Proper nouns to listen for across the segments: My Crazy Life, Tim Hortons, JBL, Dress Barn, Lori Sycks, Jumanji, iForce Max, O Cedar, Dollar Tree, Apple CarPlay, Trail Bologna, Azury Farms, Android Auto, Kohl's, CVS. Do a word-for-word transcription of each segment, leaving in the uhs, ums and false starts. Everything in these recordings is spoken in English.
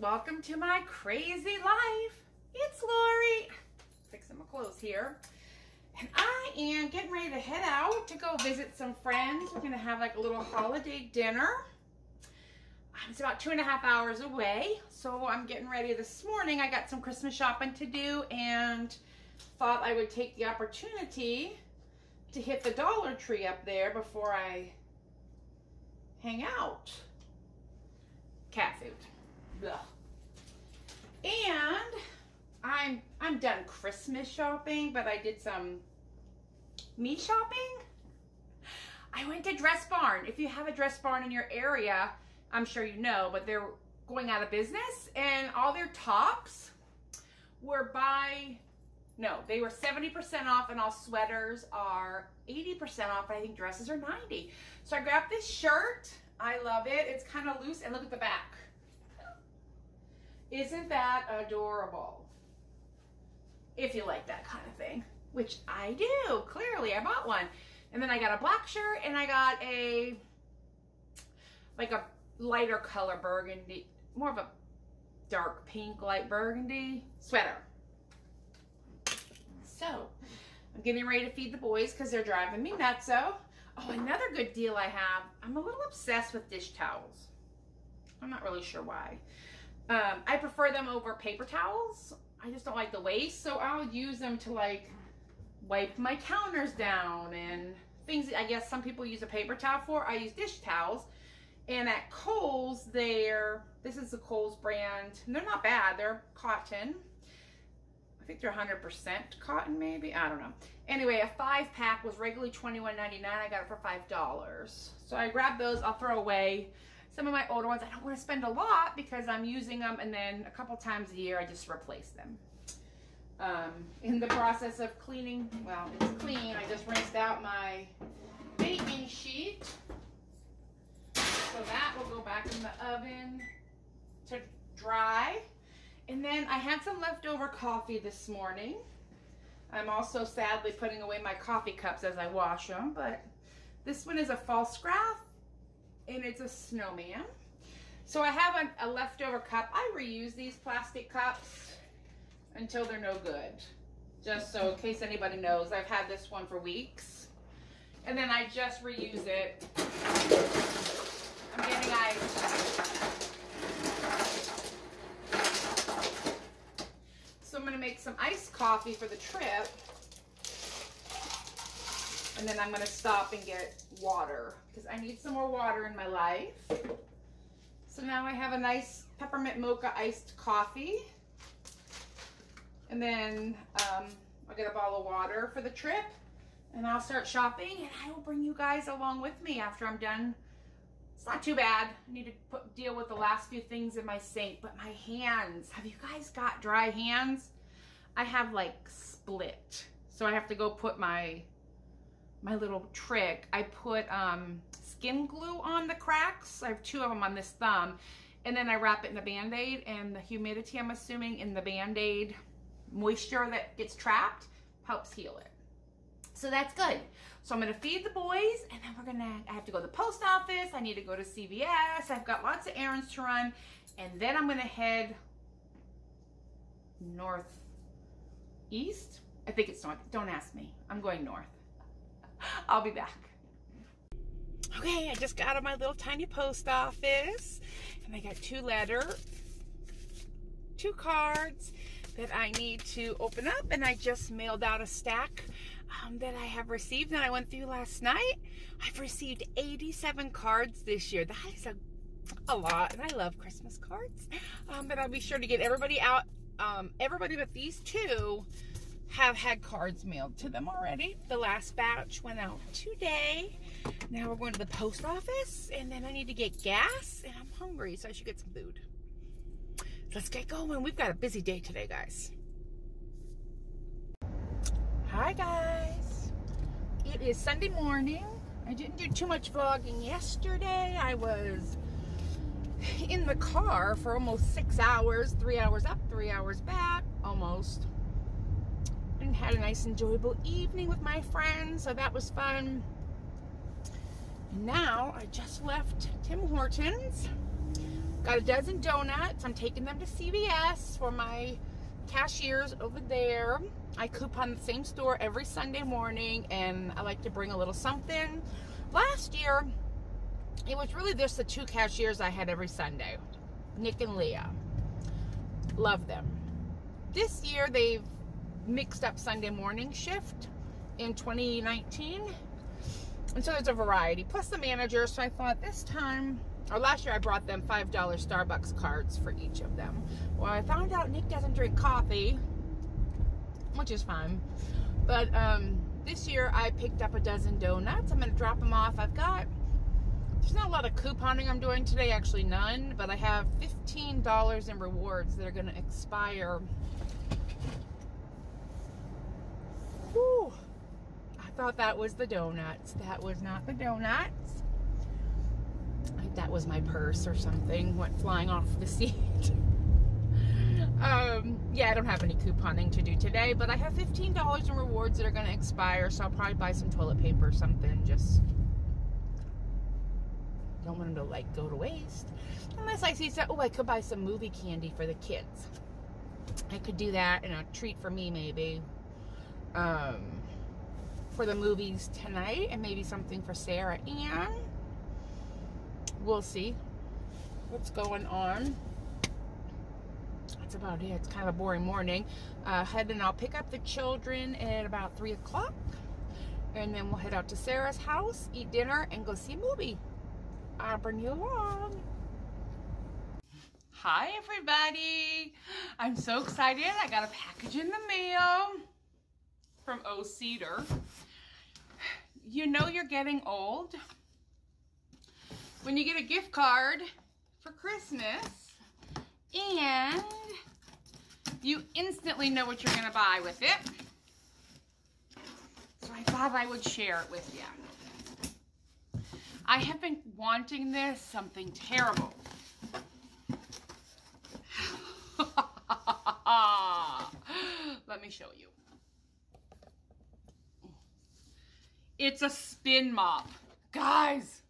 welcome to my crazy life. It's Lori. Fixing my clothes here. And I am getting ready to head out to go visit some friends. We're going to have like a little holiday dinner. It's about two and a half hours away. So I'm getting ready this morning. I got some Christmas shopping to do and thought I would take the opportunity to hit the Dollar Tree up there before I hang out. Cat food. Ugh. And I'm I'm done Christmas shopping, but I did some me shopping. I went to Dress Barn. If you have a Dress Barn in your area, I'm sure you know, but they're going out of business, and all their tops were by, no, they were seventy percent off, and all sweaters are eighty percent off, and I think dresses are ninety. So I grabbed this shirt. I love it. It's kind of loose, and look at the back. Isn't that adorable? If you like that kind of thing, which I do. Clearly, I bought one. And then I got a black shirt, and I got a, like a lighter color burgundy, more of a dark pink, light burgundy sweater. So, I'm getting ready to feed the boys because they're driving me nuts. So, oh, another good deal I have. I'm a little obsessed with dish towels. I'm not really sure why. Um, I prefer them over paper towels. I just don't like the waste, so I'll use them to like wipe my counters down and things that I guess some people use a paper towel for. I use dish towels. And at Kohl's, they're, this is the Kohl's brand. And they're not bad. They're cotton. I think they're one hundred percent cotton, maybe. I don't know. Anyway, a five pack was regularly twenty-one ninety-nine. I got it for five dollars. So I grabbed those. I'll throw away some of my older ones. I don't want to spend a lot because I'm using them. And then a couple times a year, I just replace them. Um, in the process of cleaning, well, it's clean. I just rinsed out my baking sheet. So that will go back in the oven to dry. And then I had some leftover coffee this morning. I'm also sadly putting away my coffee cups as I wash them, but this one is a false graph and it's a snowman. So I have a, a leftover cup. I reuse these plastic cups until they're no good. Just so in case anybody knows, I've had this one for weeks. And then I just reuse it. I'm getting ice. So I'm going to make some iced coffee for the trip. And then I'm going to stop and get water because I need some more water in my life. So now I have a nice peppermint mocha iced coffee. And then um, I'll get a bottle of water for the trip. And I'll start shopping and I will bring you guys along with me after I'm done. It's not too bad. I need to put, deal with the last few things in my sink, but my hands. Have you guys got dry hands? I have like split. So I have to go put my, my little trick. I put um, skin glue on the cracks. I have two of them on this thumb. And then I wrap it in a Band-Aid and the humidity, I'm assuming, in the Band-Aid moisture that gets trapped helps heal it. So that's good. So I'm going to feed the boys and then we're going to, I have to go to the post office. I need to go to C V S. I've got lots of errands to run. And then I'm going to head northeast. I think it's north. Don't ask me. I'm going north. I'll be back. Okay, I just got out of my little tiny post office and I got two letters, two cards that I need to open up, and I just mailed out a stack Um, that I have received that I went through last night. I've received eighty-seven cards this year. That is a, a lot, and I love Christmas cards. Um, but I'll be sure to get everybody out. Um, everybody but these two have had cards mailed to them already. The last batch went out today. Now we're going to the post office, and then I need to get gas, and I'm hungry, so I should get some food. So let's get going. We've got a busy day today, guys. Hi guys, it is Sunday morning. I didn't do too much vlogging yesterday. I was in the car for almost six hours, three hours up, three hours back, almost. And had a nice enjoyable evening with my friends, so that was fun. And now I just left Tim Hortons. Got a dozen donuts. I'm taking them to C V S for my cashiers over there. I coupon the same store every Sunday morning, and I like to bring a little something. Last year, it was really just the two cashiers I had every Sunday, Nick and Leah. Love them. This year, they've mixed up Sunday morning shift in twenty nineteen. And so there's a variety, plus the manager. So I thought this time, or last year I brought them five dollar Starbucks cards for each of them. Well, I found out Nick doesn't drink coffee, which is fine. But um, this year I picked up a dozen donuts. I'm gonna drop them off. I've got, there's not a lot of couponing I'm doing today, actually none, but I have fifteen dollars in rewards that are gonna expire. Whew. Thought that was the donuts. That was not the donuts. I think that was my purse or something went flying off the seat. um, yeah, I don't have any couponing to do today, but I have fifteen dollars in rewards that are going to expire, so I'll probably buy some toilet paper or something. Just don't want them to like go to waste. Unless I see some, oh, I could buy some movie candy for the kids. I could do that, and a treat for me maybe. Um, for the movies tonight, and maybe something for Sarah Ann. We'll see what's going on. That's about it. It's kind of a boring morning. Uh, head and I'll pick up the children at about three o'clock, and then we'll head out to Sarah's house, eat dinner, and go see a movie. I'll bring you along. Hi everybody. I'm so excited. I got a package in the mail from O Cedar. You know you're getting old when you get a gift card for Christmas and you instantly know what you're gonna buy with it. So I thought I would share it with you. I have been wanting this, something terrible. Let me show you. It's a spin mop, guys.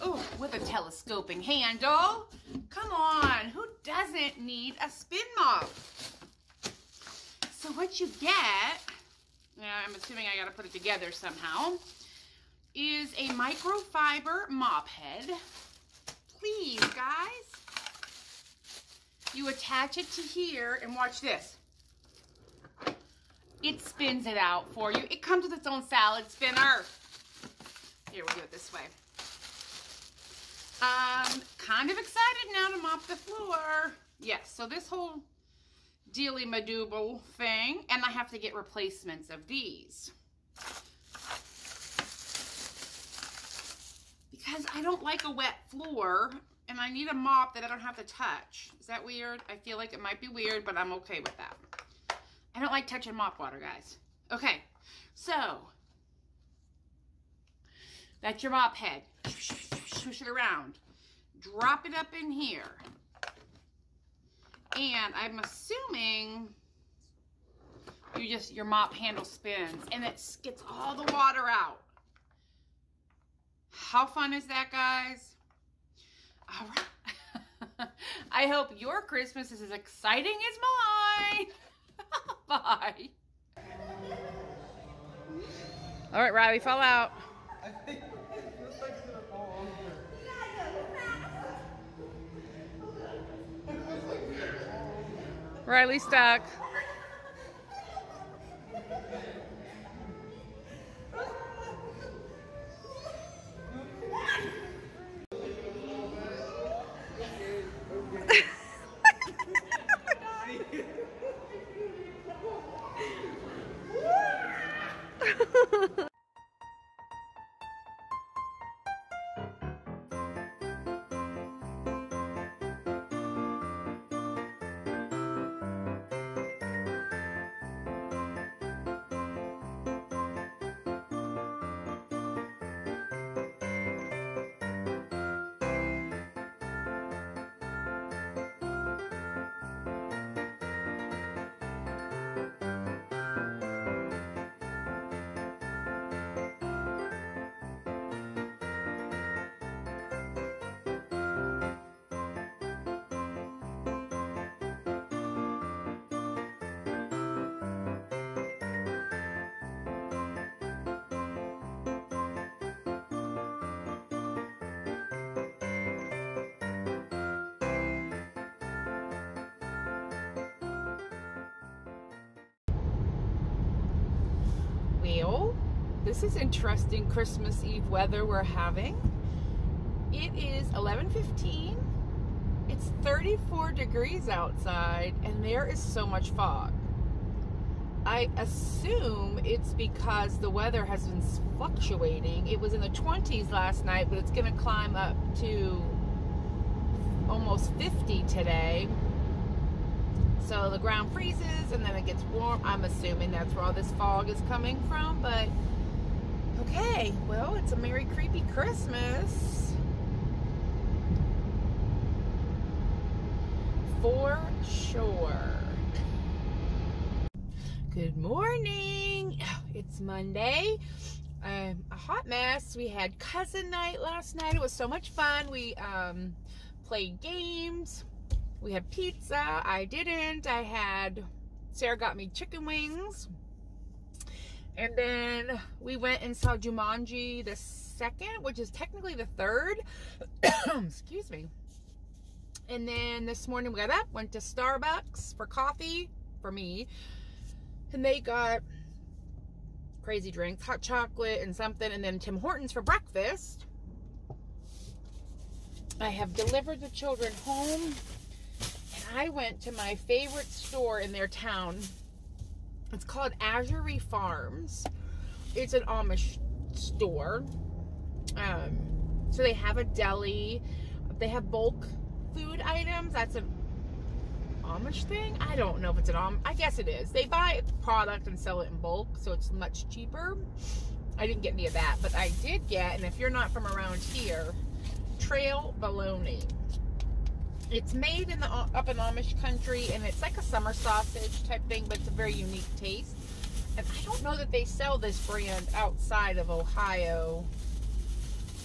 Oh, with a telescoping handle. Come on, who doesn't need a spin mop? So what you get, I'm assuming I gotta put it together somehow, is a microfiber mop head. Please, guys. You attach it to here and watch this. It spins it out for you. It comes with its own salad spinner. Here, we'll do it this way. Um, kind of excited now to mop the floor. Yes, so this whole dealy-madooble thing, and I have to get replacements of these. Because I don't like a wet floor, and I need a mop that I don't have to touch. Is that weird? I feel like it might be weird, but I'm okay with that. I don't like touching mop water, guys. Okay, so that's your mop head. Swish it around. Drop it up in here. And I'm assuming you just, your mop handle spins and it gets all the water out. How fun is that, guys? All right. I hope your Christmas is as exciting as mine. Bye. All right, Robbie, fall out. I think this thing's gonna fall over. Riley's stuck. sale. This is interesting Christmas Eve weather we're having. It is eleven fifteen. It's thirty-four degrees outside and there is so much fog. I assume it's because the weather has been fluctuating. It was in the twenties last night, but it's going to climb up to almost fifty today. So the ground freezes and then it gets warm. I'm assuming that's where all this fog is coming from, but okay. Well, it's a merry creepy Christmas. For sure. Good morning. It's Monday. I'm a hot mess. We had cousin night last night. It was so much fun. We um, played games. We had pizza. I didn't. I had, Sarah got me chicken wings. And then we went and saw Jumanji the second, which is technically the third. Excuse me. And then this morning we got up, went to Starbucks for coffee for me. And they got crazy drinks, hot chocolate and something. And then Tim Hortons for breakfast. I have delivered the children home. I went to my favorite store in their town. It's called Azury Farms. It's an Amish store. Um, so they have a deli. They have bulk food items. That's an Amish thing? I don't know if it's an Amish. I guess it is. They buy product and sell it in bulk, so it's much cheaper. I didn't get any of that, but I did get, and if you're not from around here, Trail Bologna. It's made in the up in Amish country, and it's like a summer sausage type thing, but it's a very unique taste. And I don't know that they sell this brand outside of Ohio.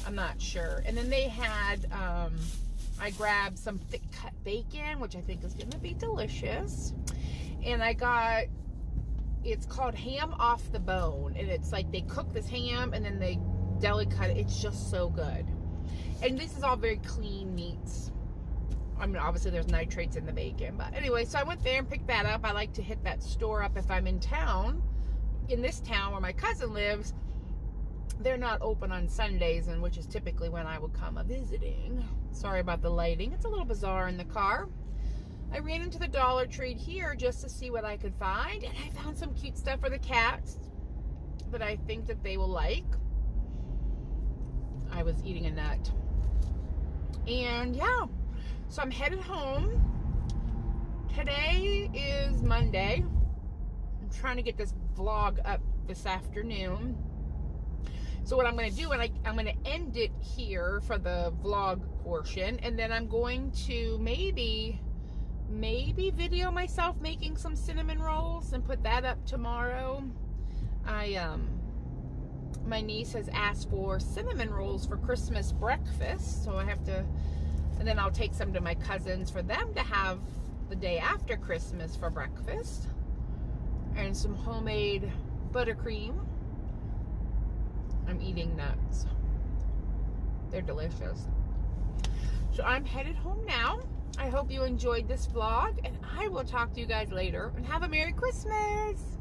I'm not sure. And then they had, um, I grabbed some thick cut bacon, which I think is going to be delicious. And I got, it's called ham off the bone. And it's like they cook this ham, and then they deli cut it. It's just so good. And this is all very clean meats. I mean, obviously there's nitrates in the bacon, but anyway, so I went there and picked that up. I like to hit that store up if I'm in town. In this town where my cousin lives, they're not open on Sundays, and which is typically when I would come a visiting. Sorry about the lighting. It's a little bizarre in the car. I ran into the Dollar Tree here just to see what I could find, and I found some cute stuff for the cats that I think that they will like. I was eating a nut. And yeah. So I'm headed home. Today is Monday. I'm trying to get this vlog up this afternoon. So what I'm going to do, and I, I'm going to end it here for the vlog portion, and then I'm going to maybe, maybe video myself making some cinnamon rolls and put that up tomorrow. I um. My niece has asked for cinnamon rolls for Christmas breakfast, so I have to. And then I'll take some to my cousins for them to have the day after Christmas for breakfast. And some homemade buttercream. I'm eating nuts. They're delicious. So I'm headed home now. I hope you enjoyed this vlog. And I will talk to you guys later. And have a Merry Christmas.